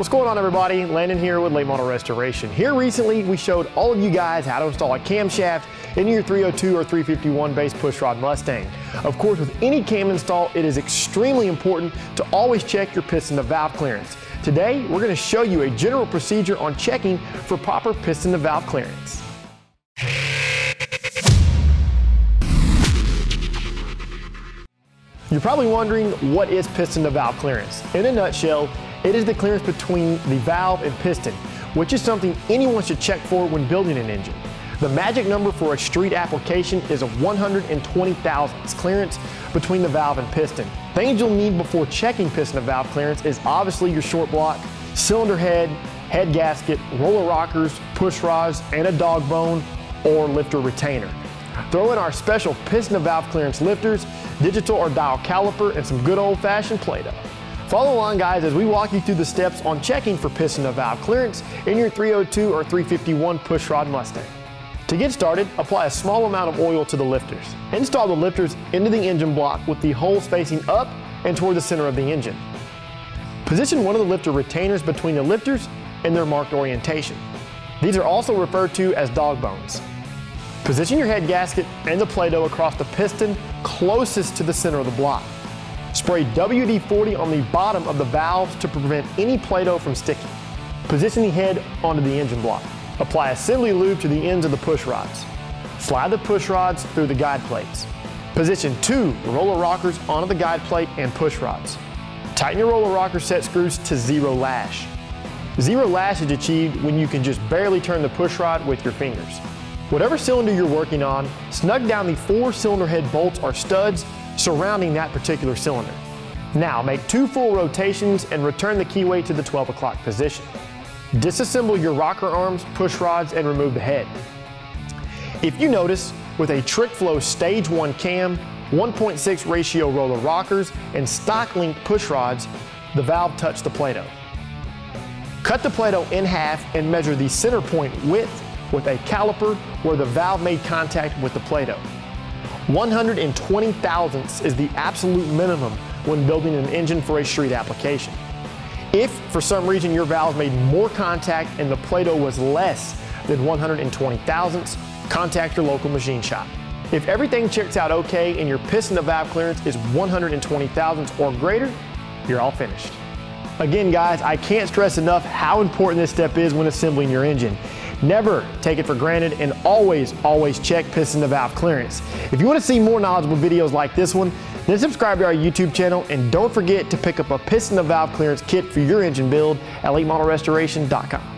What's going on, everybody? Landon here with Late Model Restoration. Here recently, we showed all of you guys how to install a camshaft into your 302 or 351 base pushrod Mustang. Of course, with any cam install, it is extremely important to always check your piston to valve clearance. Today, we're going to show you a general procedure on checking for proper piston to valve clearance. You're probably wondering, what is piston to valve clearance? In a nutshell, it is the clearance between the valve and piston, which is something anyone should check for when building an engine. The magic number for a street application is a 120 thousandths clearance between the valve and piston. Things you'll need before checking piston to valve clearance is obviously your short block, cylinder head, head gasket, roller rockers, push rods, and a dog bone or lifter retainer. Throw in our special piston to valve clearance lifters, digital or dial caliper, and some good old-fashioned Play-Doh. Follow along, guys, as we walk you through the steps on checking for piston to valve clearance in your 302 or 351 pushrod Mustang. To get started, apply a small amount of oil to the lifters. Install the lifters into the engine block with the holes facing up and toward the center of the engine. Position one of the lifter retainers between the lifters in their marked orientation. These are also referred to as dog bones. Position your head gasket and the Play-Doh across the piston closest to the center of the block. Spray WD-40 on the bottom of the valves to prevent any Play-Doh from sticking. Position the head onto the engine block. Apply assembly lube to the ends of the push rods. Slide the push rods through the guide plates. Position two roller rockers onto the guide plate and push rods. Tighten your roller rocker set screws to zero lash. Zero lash is achieved when you can just barely turn the push rod with your fingers. Whatever cylinder you're working on, snug down the four cylinder head bolts or studs surrounding that particular cylinder. Now make two full rotations and return the keyway to the 12 o'clock position. Disassemble your rocker arms, push rods, and remove the head. If you notice, with a Trick Flow Stage 1 cam, 1.6 ratio roller rockers, and stock link push rods, the valve touched the Play-Doh. Cut the Play-Doh in half and measure the center point width with a caliper where the valve made contact with the Play-Doh. 120 thousandths is the absolute minimum when building an engine for a street application. If for some reason your valve made more contact and the Play-Doh was less than 120 thousandths, contact your local machine shop. If everything checks out okay and your piston to valve clearance is 120 thousandths or greater, you're all finished. Again, guys, I can't stress enough how important this step is when assembling your engine. Never take it for granted and always, always check piston to valve clearance. If you want to see more knowledgeable videos like this one, then subscribe to our YouTube channel, and don't forget to pick up a piston to valve clearance kit for your engine build at LateModelRestoration.com.